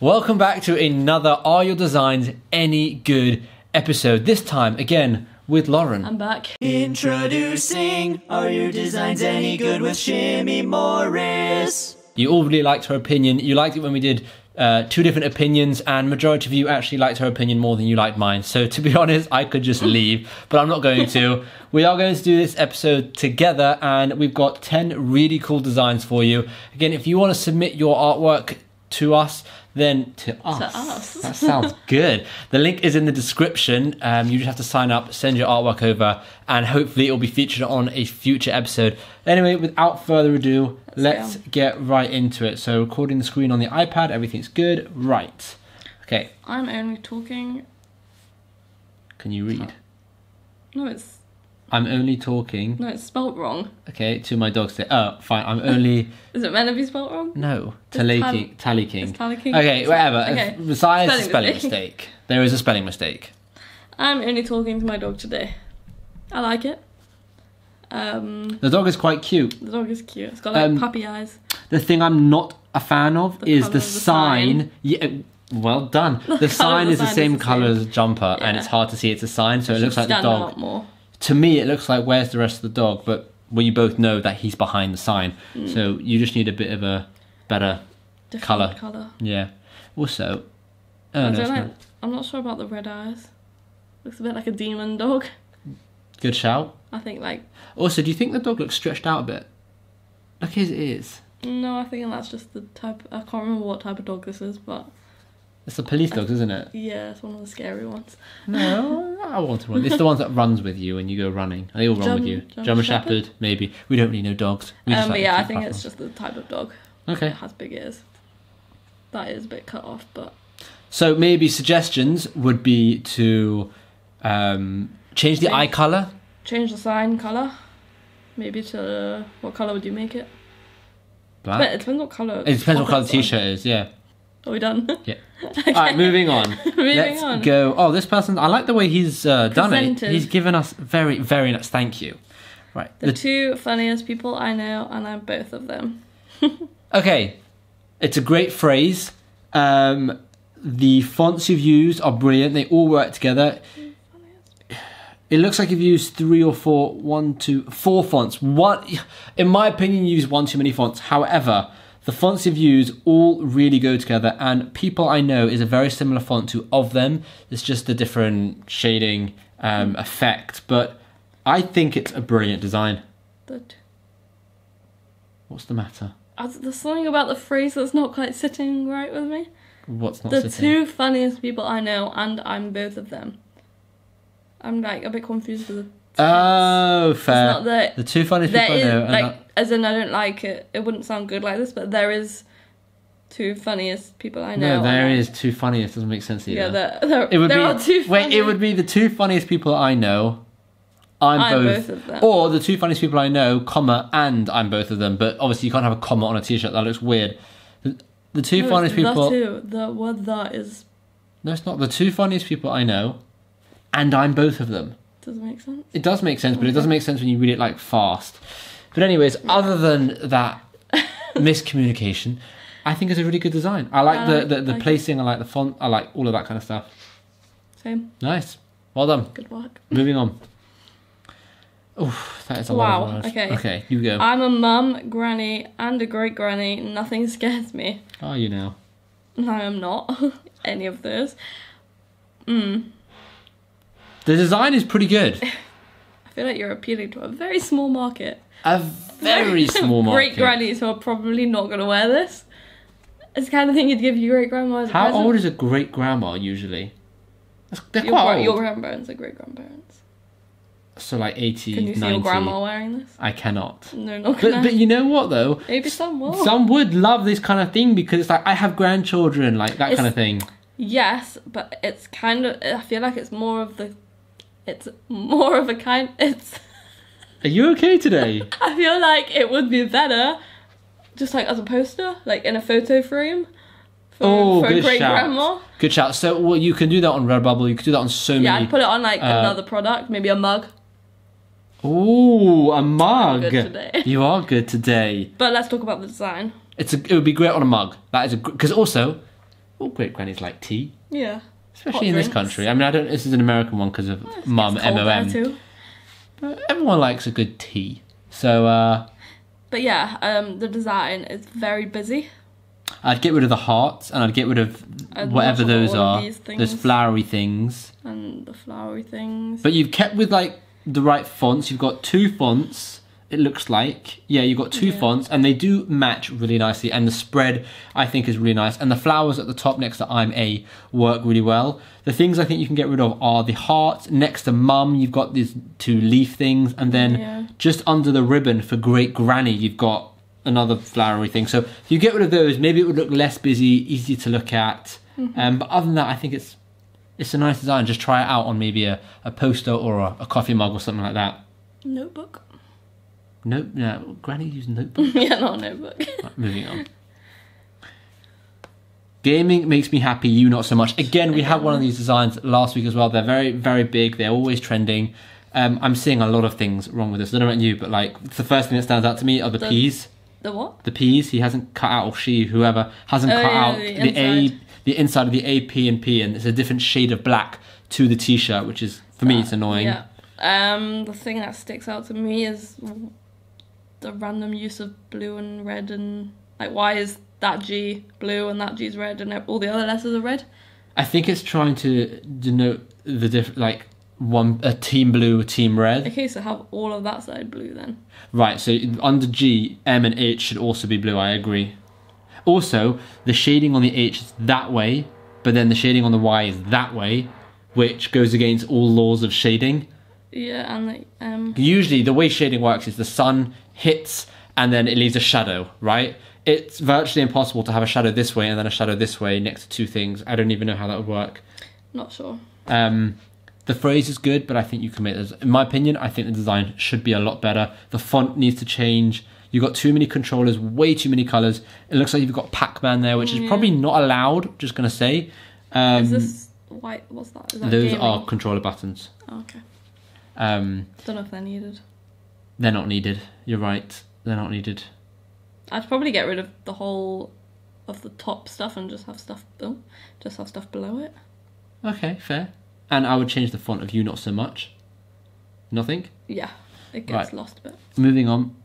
Welcome back to another Are Your Designs Any Good episode, this time again with Lauren. I'm back. Introducing Are Your Designs Any Good with Shimmy Morris. You all really liked her opinion. You liked it when we did two different opinions, and majority of you actually liked her opinion more than you liked mine. So to be honest, I could just leave, but I'm not going to. We are going to do this episode together, and we've got 10 really cool designs for you. Again, if you want to submit your artwork to us, then to us. That sounds good. The link is in the description. You just have to sign up, send your artwork over, and hopefully it'll be featured on a future episode. Anyway, without further ado, let's get right into it. So recording the screen on the iPad, everything's good. Right. Okay. I'm only talking... Can you read? No, it's... I'm only talking... No, it's spelt wrong. Okay, to my dog's day. Oh, fine, I'm only... Is it meant to be spelt wrong? No. Tally King. Tally King. Okay, whatever. Okay. Besides the spelling mistake. There is a spelling mistake. I'm only talking to my dog today. I like it. The dog is quite cute. The dog is cute. It's got like puppy eyes. The thing I'm not a fan of is the sign. Yeah, well done. The sign is the same colour as the jumper, yeah. And it's hard to see it's a sign, so it looks like the dog. More. To me, it looks like where's the rest of the dog, but we both know that he's behind the sign. Mm. So you just need a bit of a better colour. Yeah. Also, I'm not sure about the red eyes. Looks a bit like a demon dog. Good shout. I think like... Also, do you think the dog looks stretched out a bit? Look at his ears. No, I think that's just the type... I can't remember what type of dog this is, but... It's the police dogs, isn't it? Yeah, it's one of the scary ones. No, I wanted one. It's the ones that runs with you when you go running. They all run with you. German Shepherd, maybe. We don't really know dogs. But yeah, I think it's just the type of dog. Okay. It has big ears. That is a bit cut off, but... So maybe suggestions would be to change the eye colour. Change the sign colour. Maybe to... What colour would you make it? Black? But it depends what colour... It depends what colour the t-shirt is, yeah. Are we done? Yeah. Okay. All right, moving on. Let's go. Oh, this person, I like the way he's done it. He's given us very, very nice. Thank you. Right. The two funniest people I know, and I'm both of them. Okay. It's a great phrase. The fonts you've used are brilliant. They all work together. It looks like you've used four fonts. In my opinion, you use one too many fonts. However, the fonts you've used all really go together, and People I Know is a very similar font to Of Them. It's just a different shading effect, but I think it's a brilliant design. Good. What's the matter? There's something about the phrase that's not quite sitting right with me. What's not sitting? The two funniest people I know, and I'm both of them. I'm like a bit confused with the... Oh, fair. It's not that the two funniest people I know. Like, as in, I don't like it. It wouldn't sound good like this, but there is two funniest people I know. No, there is two funniest. Doesn't make sense either. Yeah, there are two funniest. Wait, it would be the two funniest people I know. I'm both of them. Or the two funniest people I know, comma, and I'm both of them. But obviously, you can't have a comma on a t-shirt. That looks weird. The two funniest people. The word that is. No, it's not. The two funniest people I know, and I'm both of them. Doesn't make sense. It does make sense, but it doesn't make sense when you read it like fast. But anyways, other than that miscommunication, I think it's a really good design. I like the placing, I like the font, I like all of that kind of stuff. Same. Nice. Well done. Good work. Moving on. Oof, that is a lot of words. Okay. Okay, you go. I'm a mum, granny, and a great granny. Nothing scares me. Are you now? No, I'm not. Any of those. The design is pretty good. I feel like you're appealing to a very small market. A very small market. Great grannies who are probably not going to wear this. It's the kind of thing you'd give your great grandma as a present. How old is a great grandma usually? They're quite old. Your grandparents are great grandparents. So like 80, 90. Can you see your grandma wearing this? I cannot. No, not gonna. But you know what though? Maybe some will. Some would love this kind of thing because it's like, I have grandchildren, like that kind of thing. Yes, but it's kind of, I feel like it's more of the... It's more of a kind... It's... Are you okay today? I feel like it would be better just like as a poster, like in a photo frame for a great grandma. Good shout. So well, you can do that on Redbubble, you can do that on so many... Yeah, I'd put it on like another product, maybe a mug. Ooh, a mug. I'm good today. You are good today. But let's talk about the design. It would be great on a mug. That is because also all Great Grannies like tea. Yeah. Especially hot in drinks. This country. I mean, I don't. This is an American one because of mum, MOM. But everyone likes a good tea. So, But yeah, the design is very busy. I'd get rid of the hearts, and I'd get rid of whatever those are. Those flowery things. And the flowery things. But you've kept with, like, the right fonts. You've got two fonts, it looks like. Yeah, you've got two fonts, and they do match really nicely. And the spread, I think, is really nice. And the flowers at the top next to I'm A work really well. The things I think you can get rid of are the hearts. Next to Mum, you've got these two leaf things. And then just under the ribbon for Great Granny, you've got another flowery thing. So if you get rid of those, maybe it would look less busy, easier to look at. But other than that, I think it's a nice design. Just try it out on maybe a poster or a coffee mug or something like that. Notebook? Nope. No, Granny used notebook. Yeah, not a notebook. Right, moving on. Gaming makes me happy, you not so much. Again, we had one of these designs last week as well. They're very, very big. They're always trending. I'm seeing a lot of things wrong with this. I don't know about you, but like the first thing that stands out to me are the P's. The what? The P's. He hasn't cut out, or she, whoever, hasn't cut out the inside of the A, P, and P, and it's a different shade of black to the T-shirt, which is, for me, it's annoying. Yeah. The thing that sticks out to me is the random use of blue and red, and like, why is that G blue and that G's red, and all the other letters are red? I think it's trying to denote the different, like, a team blue, a team red. Okay, so have all of that side blue then. Right, so under G, M and H should also be blue, I agree. Also, the shading on the H is that way, but then the shading on the Y is that way, which goes against all laws of shading. Yeah, and like... Usually, the way shading works is the sun hits and then it leaves a shadow, right? It's virtually impossible to have a shadow this way and then a shadow this way next to two things. I don't even know how that would work. Not sure. The phrase is good, but I think you can make this. In my opinion, I think the design should be a lot better. The font needs to change. You've got too many controllers, way too many colours. It looks like you've got Pac-Man there, which is probably not allowed, just going to say. Is this white? What's that? Is that those gaming? Are controller buttons. Oh, okay. Don't know if they're needed. They're not needed. You're right. They're not needed. I'd probably get rid of the whole of the top stuff and just have stuff below it. Okay, fair. And I would change the font of you not so much. Nothing? Yeah, it gets lost a bit. Moving on.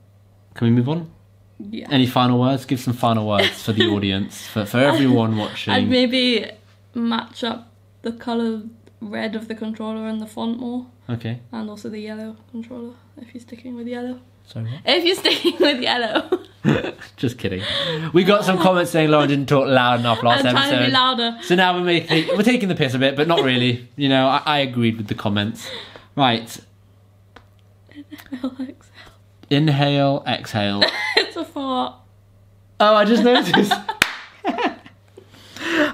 Can we move on? Yeah. Any final words? Give some final words for the audience, for everyone watching. I'd maybe match up the colour red of the controller and the font more. Okay. And also the yellow controller, if you're sticking with yellow. Sorry, what? If you're sticking with yellow. Just kidding. We got some comments saying Lauren didn't talk loud enough last episode. I'm trying to be louder. So now we're taking the piss a bit, but not really. You know, I agreed with the comments. Right. Inhale, exhale. Inhale, exhale. It's a fart. Oh, I just noticed.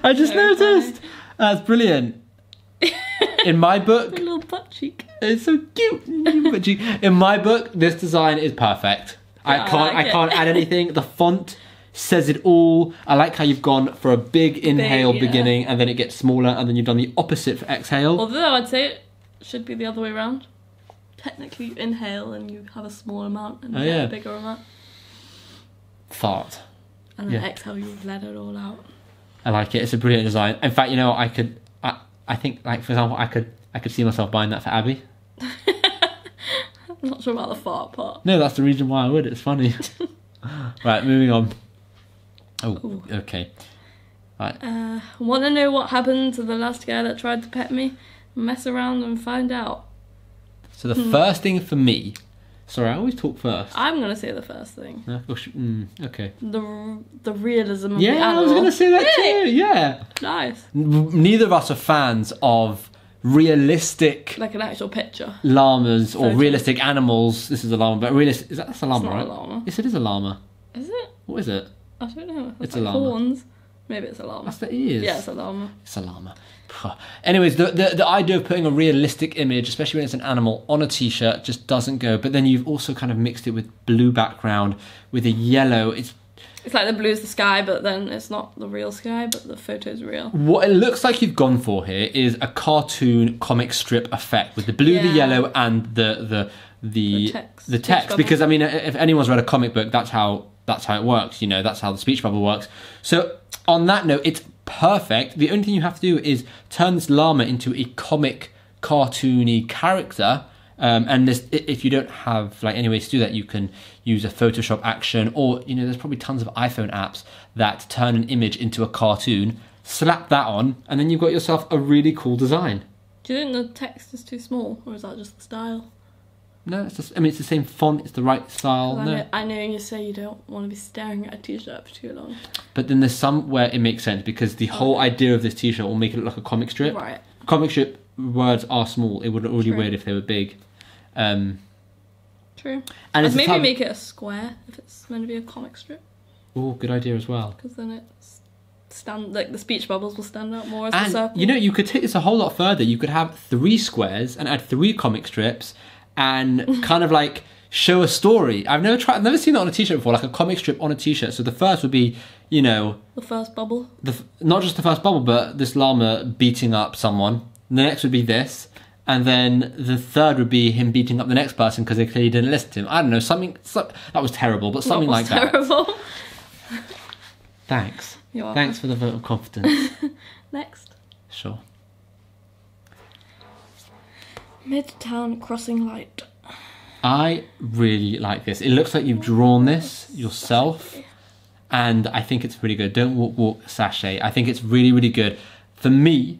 I just noticed. Funny. That's brilliant. In my book... It's a little butt cheek. It's so cute. Butt cheek. In my book, this design is perfect. Yeah, I can't add anything. The font says it all. I like how you've gone for a big inhale beginning and then it gets smaller and then you've done the opposite for exhale. Although I'd say it should be the other way around. Technically you inhale and you have a small amount and a bigger amount. Fart. And then exhale, you've let it all out. I like it. It's a brilliant design. In fact, you know, I think, like, for example, I could see myself buying that for Abby. I'm not sure about the fart part. No, that's the reason why I would. It's funny. Right, moving on. Oh, ooh. Okay. Right. Want to know what happened to the last guy that tried to pet me? Mess around and find out. So the first thing for me... Sorry, I always talk first. I'm going to say the first thing. Okay. The realism of the animal. I was going to say that too, yeah. Nice. Neither of us are fans of... realistic, like an actual picture, llamas or realistic animals. This is a llama, but realistic. That's a llama, right? It's not a llama. Yes, it is a llama. Is it? What is it? I don't know. It's like a llama. Horns. Maybe it's a llama. That's the ears. Yeah, it's a llama. It's a llama. Anyways, the idea of putting a realistic image, especially when it's an animal, on a T-shirt just doesn't go. But then you've also kind of mixed it with blue background with a yellow. It's like the blue is the sky, but then it's not the real sky, but the photo's real. What it looks like you've gone for here is a cartoon comic strip effect with the blue, the yellow, and the text. The text. Because, I mean, if anyone's read a comic book, that's how it works. You know, that's how the speech bubble works. So on that note, it's perfect. The only thing you have to do is turn this llama into a comic, cartoony character. And this, if you don't have like any ways to do that, you can use a Photoshop action, or you know, there's probably tons of iPhone apps that turn an image into a cartoon. Slap that on, and then you've got yourself a really cool design. Do you think the text is too small, or is that just the style? No, it's just, I mean, it's the same font, it's the right style. No. I know you say you don't want to be staring at a t-shirt for too long. But then there's some where it makes sense, because the whole idea of this t-shirt will make it look like a comic strip. Right. Comic strip words are small. It would look really weird if they were big. True. And it's maybe make it a square if it's meant to be a comic strip. Oh, good idea as well. Because then it's like the speech bubbles will stand out more as a circle. You know, you could take this a whole lot further. You could have 3 squares and add 3 comic strips. And kind of like show a story. I've never seen that on a t-shirt before, like a comic strip on a t-shirt. So the first would be, you know, the first bubble. Not just the first bubble, but this llama beating up someone. The next would be this, and then the third would be him beating up the next person because they clearly didn't listen to him. I don't know, that was terrible, but something like that. Terrible. Thanks. You're welcome. Thanks for the vote of confidence. Next. Sure. Midtown crossing light. I really like this. It looks like you've drawn this yourself, and I think it's really good. Don't walk, walk, sashay. I think it's really, really good. For me,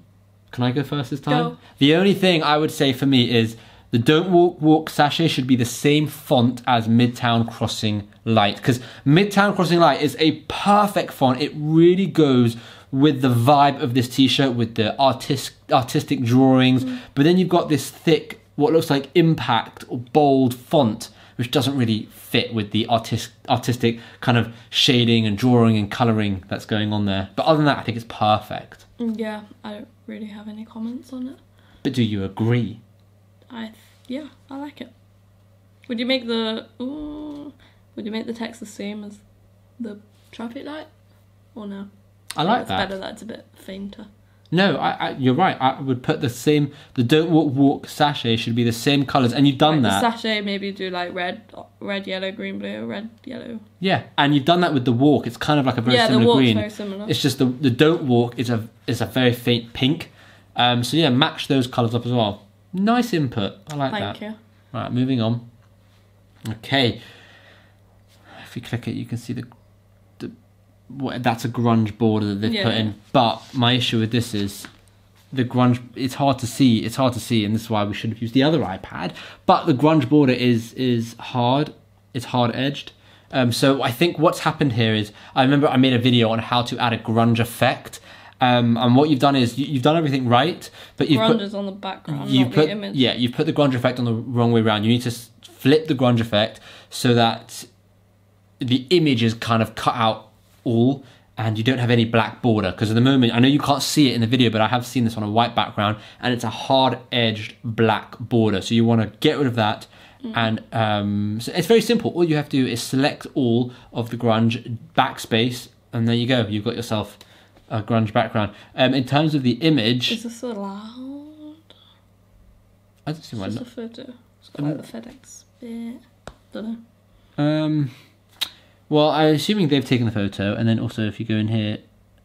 can I go first this time? Go. The only thing I would say for me is the don't walk, walk, sashay should be the same font as Midtown crossing light, because Midtown crossing light is a perfect font. It really goes with the vibe of this t-shirt, with the artistic drawings, but then you've got this thick, what looks like impact or bold font, which doesn't really fit with the artistic kind of shading and drawing and colouring that's going on there. But other than that, I think it's perfect. Yeah, I don't really have any comments on it. But do you agree? Yeah, I like it. Would you make the text the same as the traffic light, or no? I like that. It's better that it's a bit fainter. No, you're right. I would put the same. The don't walk, walk sashay should be the same colours, and you've done that. The sashay, maybe do like red, yellow, green, blue, red, yellow. Yeah, and you've done that with the walk. It's kind of like a very similar green. Yeah, the walk's very similar. It's just the don't walk is a very faint pink. So yeah, match those colours up as well. Nice input. I like that. Thank you. Right, moving on. Okay. If you click it, you can see the. That's a grunge border that they've put in, but my issue with this is the grunge. It's hard to see, and this is why we should have used the other iPad. But the grunge border is hard. It's hard edged. So I think what's happened here is I remember I made a video on how to add a grunge effect. And what you've done is you've done everything right, but you've grunge is on the background, not the image. Yeah, you've put the grunge effect on the wrong way around. You need to flip the grunge effect so that the image is kind of cut out. All and you don't have any black border, because at the moment, I know you can't see it in the video, but I have seen this on a white background and it's a hard edged black border, so you want to get rid of that. And so it's very simple. All you have to do is select all of the grunge, backspace, and there you go, you've got yourself a grunge background. In terms of the image, is this allowed? I don't see why not. It's just a photo. It's got like the FedEx bit. Don't know. Well, I'm assuming they've taken the photo, and then also if you go in here,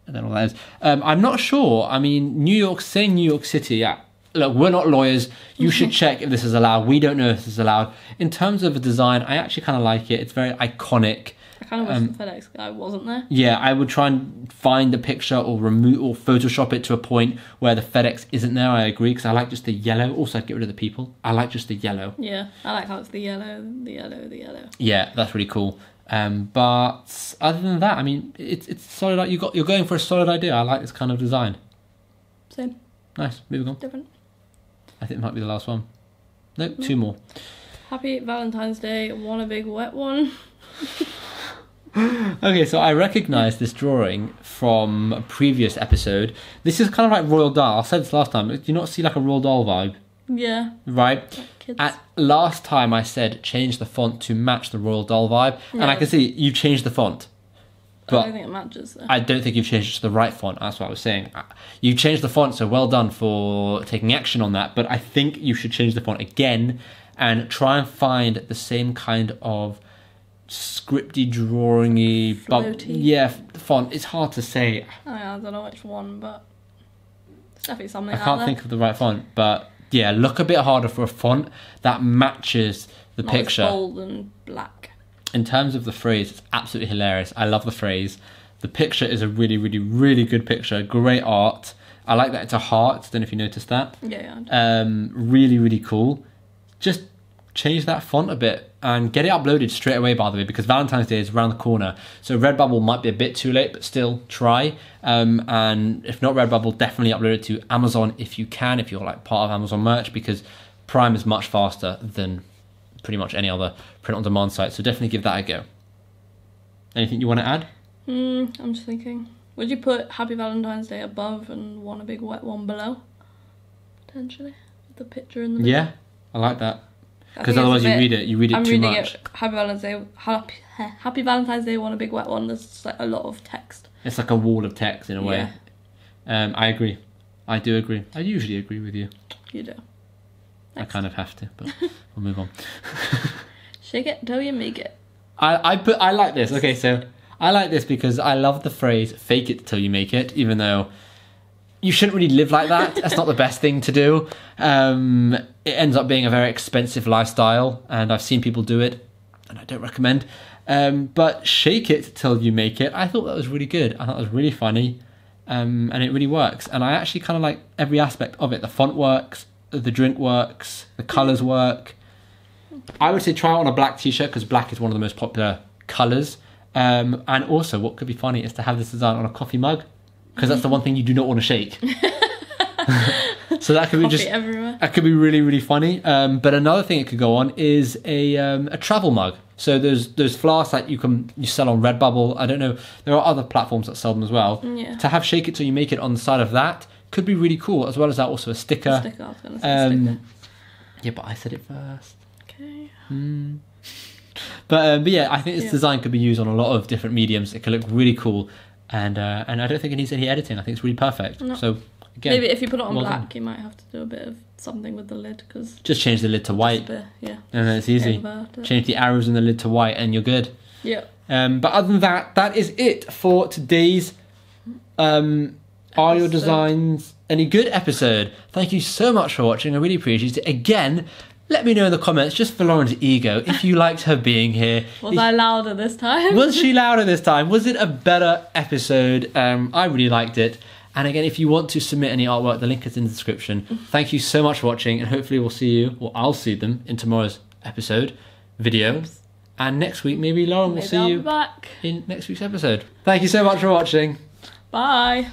I don't know what that is. I'm not sure. I mean, New York City, yeah. Look, we're not lawyers. You should check if this is allowed. We don't know if this is allowed. In terms of the design, I actually kind of like it. It's very iconic. I kind of wish the FedEx guy wasn't there. Yeah, I would try and find a picture or Photoshop it to a point where the FedEx isn't there. I agree, because I like just the yellow. Also, I'd get rid of the people. I like just the yellow. Yeah, I like how it's the yellow, the yellow, the yellow. Yeah, that's really cool. But other than that, I mean, it's solid. You're going for a solid idea. I like this kind of design. Same. Nice. Moving on. Different. I think it might be the last one. Nope. Mm-hmm. 2 more. Happy Valentine's Day. Want a big wet one? Okay, so I recognise this drawing from a previous episode. This is kind of like Roald Dahl. I said this last time. Do you not see like a Roald Dahl vibe? Yeah. Right? At last time I said change the font to match the Roald Dahl vibe, yeah. And I can see you've changed the font. But I don't think it matches though. I don't think you've changed it to the right font, that's what I was saying. You've changed the font, so well done for taking action on that, but I think you should change the font again and try and find the same kind of scripty, drawingy, but yeah, font. It's hard to say. I don't know which one, but it's definitely something. I can't think of the right font, but yeah, look a bit harder for a font that matches the picture. Not as bold and black. In terms of the phrase, it's absolutely hilarious. I love the phrase. The picture is a really, really, really good picture. Great art. I like that it's a heart. Don't know if you noticed that. Yeah. Yeah. Really, really cool. Just change that font a bit and get it uploaded straight away, by the way, because Valentine's Day is around the corner. So Redbubble might be a bit too late, but still try. And if not Redbubble, definitely upload it to Amazon if you can, if you're like part of Amazon Merch, because Prime is much faster than pretty much any other print-on-demand site. So definitely give that a go. Anything you want to add? I'm just thinking. Would you put Happy Valentine's Day above and one a big wet one below? Potentially. With the picture in the middle. Yeah, I like that. Because otherwise you read it too much. Happy Valentine's Day, one a big wet one. There's like a lot of text. It's like a wall of text in a way. Yeah. I agree. I do agree. I usually agree with you. You do. Next. I kind of have to, but we'll move on. Shake it till you make it. I like this. Okay, so I like this because I love the phrase "fake it till you make it," even though you shouldn't really live like that. That's not the best thing to do. It ends up being a very expensive lifestyle, and I've seen people do it, and I don't recommend. But shake it till you make it. I thought that was really good. I thought it was really funny, and it really works. And I actually kind of like every aspect of it. The font works, the drink works, the colours work. I would say try it on a black t-shirt because black is one of the most popular colours. And also, what could be funny is to have this design on a coffee mug. Because that's the one thing you do not want to shake. So that could be just everywhere. That could be really, really funny. But another thing it could go on is a travel mug. So there's flasks that you sell on Redbubble. I don't know. There are other platforms that sell them as well. Yeah. To have shake it till you make it on the side of that could be really cool. As well as that, also a sticker. I was going to say sticker. Yeah, but I said it first. Okay. But yeah, I think this design could be used on a lot of different mediums. It could look really cool. And I don't think it needs any editing. I think it's really perfect. No. So again, maybe if you put it on black, you might have to do a bit of something with the lid, because just change the lid to white. Yeah, and then it's easy. Change the arrows in the lid to white, and you're good. Yeah. But other than that, that is it for today's Are Your Designs Any Good episode. Thank you so much for watching. I really appreciate it. Again, let me know in the comments, just for Lauren's ego, if you liked her being here. Was I louder this time? Was she louder this time? Was it a better episode? I really liked it. And again, if you want to submit any artwork, the link is in the description. Thank you so much for watching, and hopefully we'll see you, or I'll see them, in tomorrow's video. And next week, maybe Lauren will see you back in next week's episode. Thank you so much for watching. Bye.